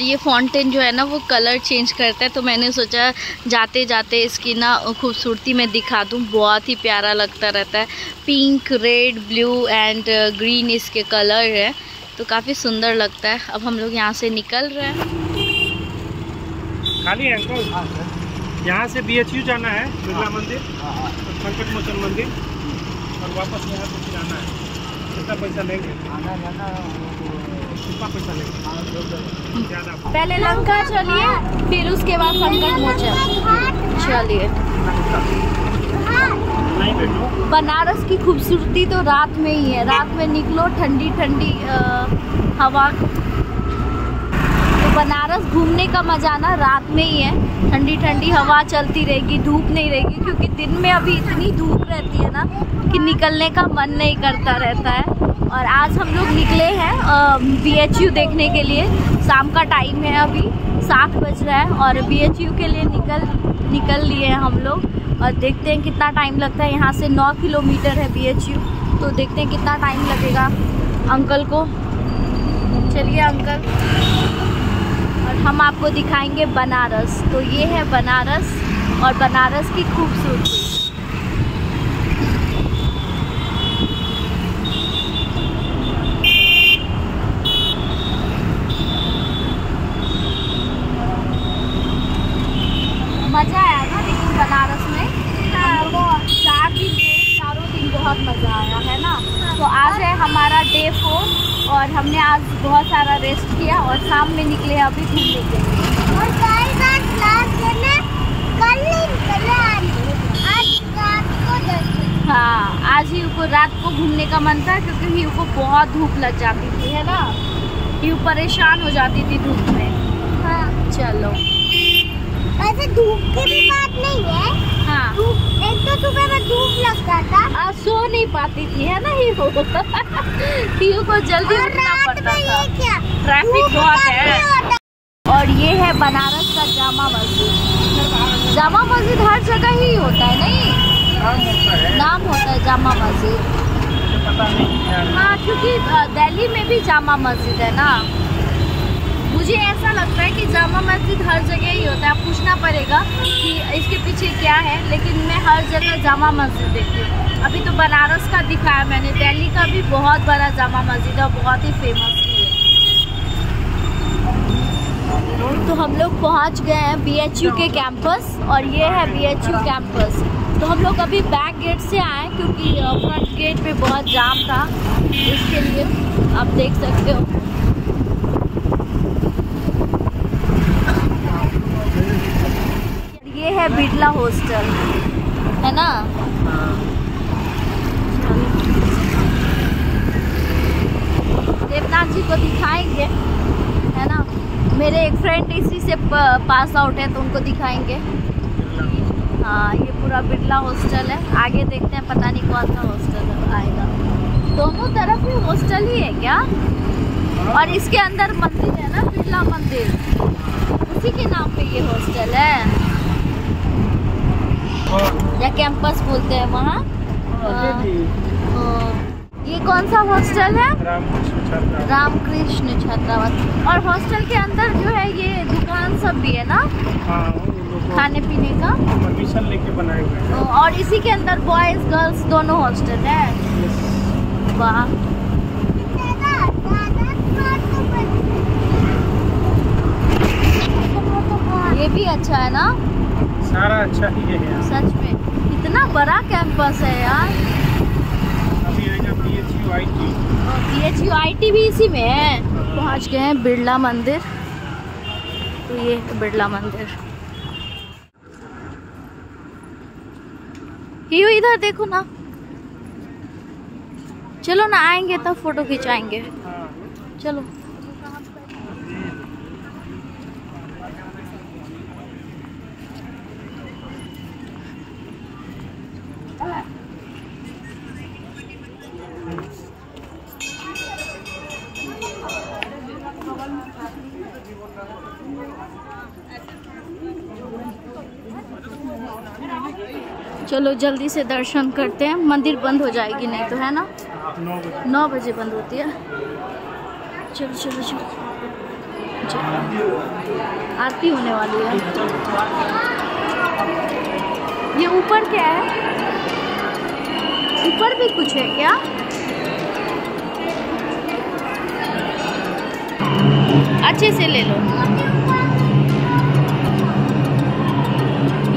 और ये फाउंटेन जो है ना वो कलर चेंज करता है, तो मैंने सोचा जाते जाते इसकी ना खूबसूरती मैं दिखा दूँ। बहुत ही प्यारा लगता रहता है, pink, red, blue and green इसके कलर है, तो काफ़ी सुंदर लगता है। अब हम लोग यहाँ से निकल रहे हैं। खाली है अंकल, यहाँ से BHU जाना है, बिरला मंदिर, संकट मोचन मंदिर, और वापस यहाँ से जाना है। कितना पैसा लेंगे? आना जाना कितना पैसा लेंगे? ज़्यादा पहले लंका चलिए, फिर उसके बाद संकट मोचन चलिए। नहीं बेटो, बनारस की खूबसूरती तो रात में ही है। रात में निकलो, ठंडी ठंडी हवा। बनारस घूमने का मजा ना रात में ही है, ठंडी ठंडी हवा चलती रहेगी, धूप नहीं रहेगी, क्योंकि दिन में अभी इतनी धूप रहती है ना कि निकलने का मन नहीं करता रहता है। और आज हम लोग निकले हैं BHU देखने के लिए। शाम का टाइम है, अभी 7 बज रहा है और BHU के लिए निकल लिए हैं हम लोग। और देखते हैं कितना टाइम लगता है। यहाँ से 9 किलोमीटर है BHU, तो देखते हैं कितना टाइम लगेगा अंकल को। चलिए अंकल, हम आपको दिखाएंगे बनारस। तो ये है बनारस और बनारस की खूबसूरती। मज़ा आया ना लेकिन बनारस में? हाँ, 4 दिन में चारों दिन बहुत मज़ा आया है ना। तो आज है हमारा डे 4 और हमने आज बहुत सारा रेस्ट किया और शाम में निकले अभी घूमने के लिए। और कल रात क्लास करना, कल आज रात को हाँ, आज ही को रात को घूमने का मन था, क्योंकि ही को बहुत धूप लग जाती थी है ना, ही परेशान हो जाती थी धूप में। हाँ चलो, वैसे धूप की भी बात नहीं है। हाँ, एक तो सुबह में धूप लगता था, आज सो नहीं पाती थी है ना ही को जल्दी उठना पड़ता था, ट्रैफिक बहुत है। और ये है बनारस का जामा मस्जिद। जामा मस्जिद हर जगह ही होता है, नहीं नाम होता है जामा मस्जिद। हाँ, क्योंकि दिल्ली में भी जामा मस्जिद है ना। मुझे ऐसा लगता है कि जामा मस्जिद हर जगह ही होता है। पूछना पड़ेगा कि इसके पीछे क्या है, लेकिन मैं हर जगह जामा मस्जिद देखती हूँ। अभी तो बनारस का दिखाया मैंने, दिल्ली का भी बहुत बड़ा जामा मस्जिद है, बहुत ही फेमस भी है। तो हम लोग पहुँच गए हैं BHU के कैंपस, और ये है BHU कैंपस। तो हम लोग अभी बैक गेट से आए, क्योंकि फ्रंट गेट पे बहुत जाम था, इसके लिए आप देख सकते हो। ये है बिरला हॉस्टल है ना। देवनाथ जी को दिखाएंगे है ना, मेरे एक फ्रेंड इसी से पास आउट है, तो उनको दिखाएंगे। हाँ, ये पूरा बिरला हॉस्टल है। आगे देखते हैं, पता नहीं कौन सा हॉस्टल आएगा। दोनों तरफ ही हॉस्टल ही है क्या? और इसके अंदर मंदिर है ना, बिरला मंदिर, उसी के नाम पे ये हॉस्टल है या कैंपस बोलते हैं वहाँ। ये कौन सा हॉस्टल है? रामकृष्ण छात्रावास। और हॉस्टल के अंदर जो है ये दुकान सब भी है ना। हाँ, खाने पीने का परमिशन लेके बनाए हुए हैं। और इसी के अंदर बॉयज गर्ल्स दोनों हॉस्टल है। वाह, ये भी अच्छा है ना, सारा अच्छा ही है यार। सच में इतना बड़ा कैंपस है यार। अभी आएगा BHU IT भी इसी में है। पहुंच गए हैं बिरला मंदिर। तो ये बिरला मंदिर, ये इधर देखो ना। चलो ना, आएंगे तब फोटो खिंचाएंगे। चलो, चलो जल्दी से दर्शन करते हैं। मंदिर बंद हो जाएगी नहीं तो, है ना, 9 बजे बंद होती है। चलो चलो चलो, आरती होने वाली है। ये ऊपर क्या है? ऊपर भी कुछ है क्या? अच्छे से ले लो।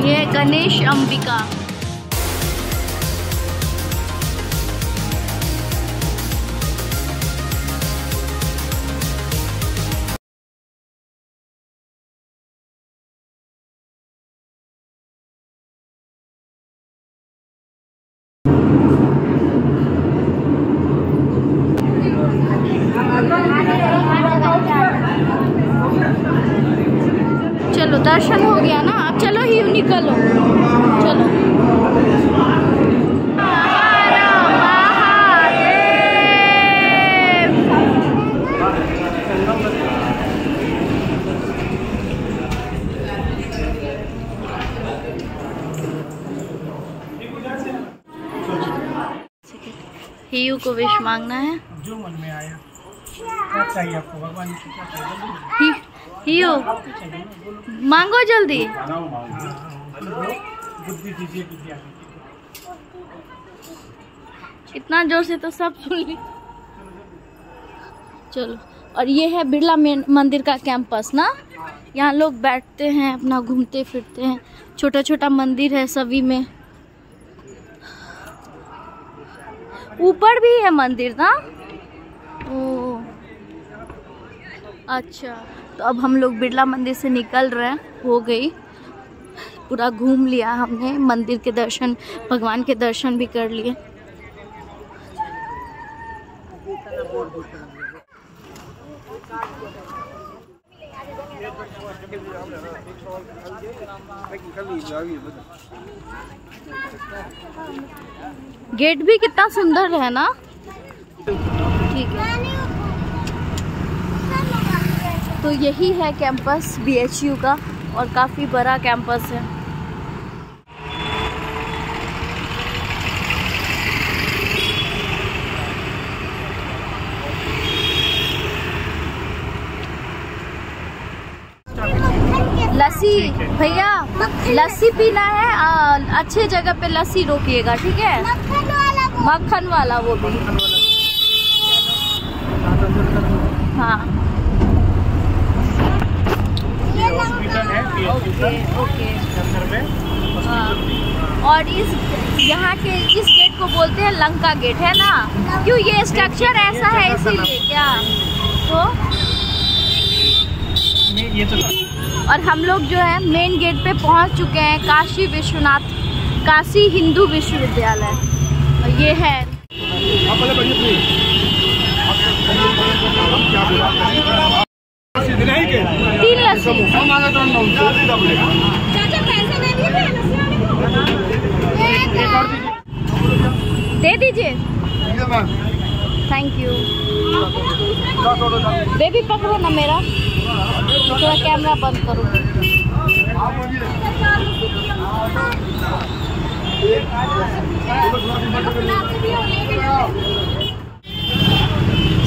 ये गणेश अंबिका। दर्शन हो गया ना, अब चलो ही निकलो, चलो। हियू को विश मांगना है जो मन में आया। क्या चाहिए आपको? भगवान की क्या चाहिए? हियो मांगो जल्दी। इतना जोर से तो सब सुन ली। चलो, और ये है बिरला मंदिर का कैंपस ना, यहाँ लोग बैठते हैं, अपना घूमते फिरते हैं। छोटा छोटा मंदिर है सभी में। ऊपर भी है मंदिर ना। ओ अच्छा, तो अब हम लोग बिरला मंदिर से निकल रहे हैं। हो गई, पूरा घूम लिया हमने, मंदिर के दर्शन, भगवान के दर्शन भी कर लिए। गेट भी कितना सुंदर है ना। ठीक है, तो यही है कैंपस BHU का, और काफ़ी बड़ा कैंपस है। लस्सी भैया, लस्सी पीना है, अच्छे जगह पे लस्सी रोकिएगा, ठीक है? मक्खन वाला वो भी। हाँ ओके ओके। और इस यहाँ के इस गेट को बोलते हैं लंका गेट, है ना? क्यों ये स्ट्रक्चर ऐसा है इसीलिए क्या? तो ये तो। और हम लोग जो है मेन गेट पे पहुँच चुके हैं, काशी हिंदू विश्वविद्यालय। और ये है दे दीजिए। Thank you. बेबी पकड़ो ना मेरा, थोड़ा कैमरा बंद करो।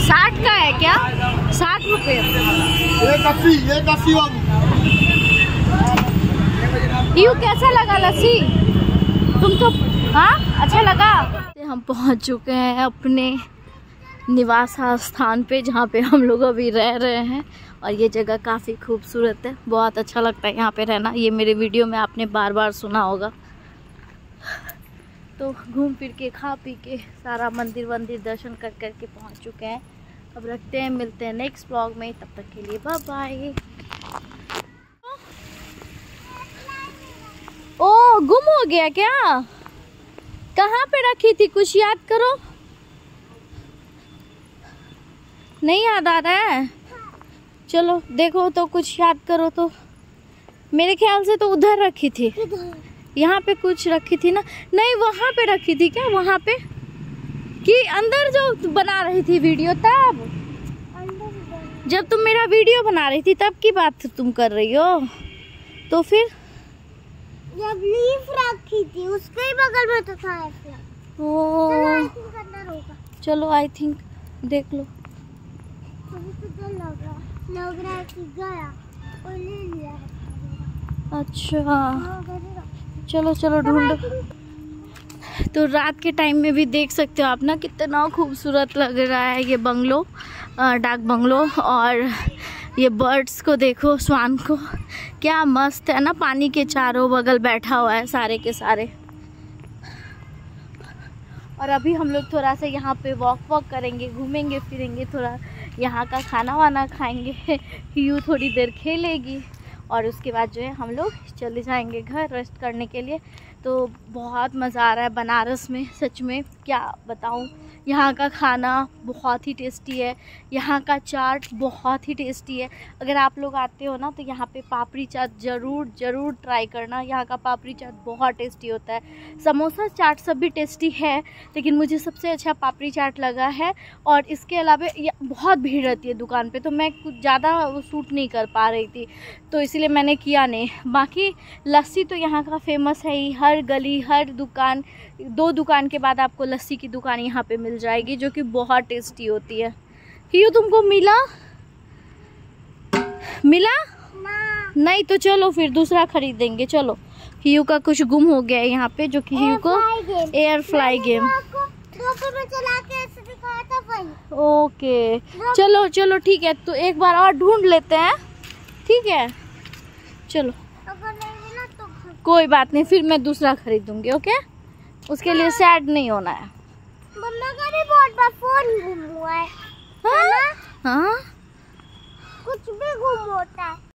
साठ का है क्या? 60 रुपये। यू कैसा लगा लस्सी? तुम तो हाँ, अच्छा लगा। हम पहुंच चुके हैं अपने निवास स्थान पे, जहाँ पे हम लोग अभी रह रहे हैं। और ये जगह काफ़ी खूबसूरत है, बहुत अच्छा लगता है यहाँ पे रहना। ये मेरे वीडियो में आपने बार बार सुना होगा। तो घूम फिर के, खा पी के, सारा मंदिर वंदिर दर्शन कर कर के पहुँच चुके हैं। अब रखते हैं, मिलते हैं नेक्स्ट व्लॉग में। तब तक के लिए बाय बाय। ओ गुम हो गया क्या? कहाँ पे रखी थी? कुछ याद करो। नहीं याद आ रहा है? चलो देखो तो, कुछ याद करो तो। मेरे ख्याल से तो उधर रखी थी, यहाँ पे कुछ रखी थी ना? नहीं, वहाँ पे रखी थी क्या? वहाँ पे कि अंदर जो बना रही थी वीडियो, तब जब तुम मेरा वीडियो बना रही थी तब की बात तुम कर रही हो। तो फिर जब लीफ रखी थी उसके ही बगल में तो था ऐसे। चलो आई थिंक देख लो। गया और ले लिया। अच्छा चलो चलो ढूंढो। तो रात के टाइम में भी देख सकते हो आप ना, कितना खूबसूरत लग रहा है ये बंगलो, डाक बंगलो। और ये बर्ड्स को देखो, स्वान को, क्या मस्त है ना, पानी के चारों बगल बैठा हुआ है सारे के सारे। और अभी हम लोग थोड़ा सा यहाँ पे वॉक करेंगे, घूमेंगे फिरेंगे, थोड़ा यहाँ का खाना वाना खाएंगे, यू थोड़ी देर खेलेगी और उसके बाद जो है हम लोग चले जाएंगे घर रेस्ट करने के लिए। तो बहुत मज़ा आ रहा है बनारस में, सच में क्या बताऊं। यहाँ का खाना बहुत ही टेस्टी है, यहाँ का चाट बहुत ही टेस्टी है। अगर आप लोग आते हो ना तो यहाँ पे पापड़ी चाट ज़रूर ट्राई करना, यहाँ का पापड़ी चाट बहुत टेस्टी होता है। समोसा चाट सब भी टेस्टी है, लेकिन मुझे सबसे अच्छा पापड़ी चाट लगा है। और इसके अलावा बहुत भीड़ रहती है दुकान पर, तो मैं कुछ ज़्यादा सूट नहीं कर पा रही थी, तो इसलिए मैंने किया नहीं। बाकी लस्सी तो यहाँ का फेमस है ही, हर गली हर दुकान, दो दुकान के बाद आपको लस्सी की दुकान यहाँ पे मिल जाएगी, जो कि बहुत टेस्टी होती है। हियो तुमको मिला नहीं, तो चलो फिर दूसरा खरीदेंगे। चलो हियो का कुछ गुम हो गया है यहाँ पे, जो कि हियो को एयर फ्लाई गेम ओके। चलो चलो ठीक है, तो एक बार और ढूंढ लेते हैं, ठीक है। चलो कोई बात नहीं, फिर मैं दूसरा खरीदूंगी, ओके। उसके लिए सैड नहीं होना है। मम्मा का भी बहुत बार फोन गुम हुआ है। हाँ? हाँ? कुछ भी गुम होता है।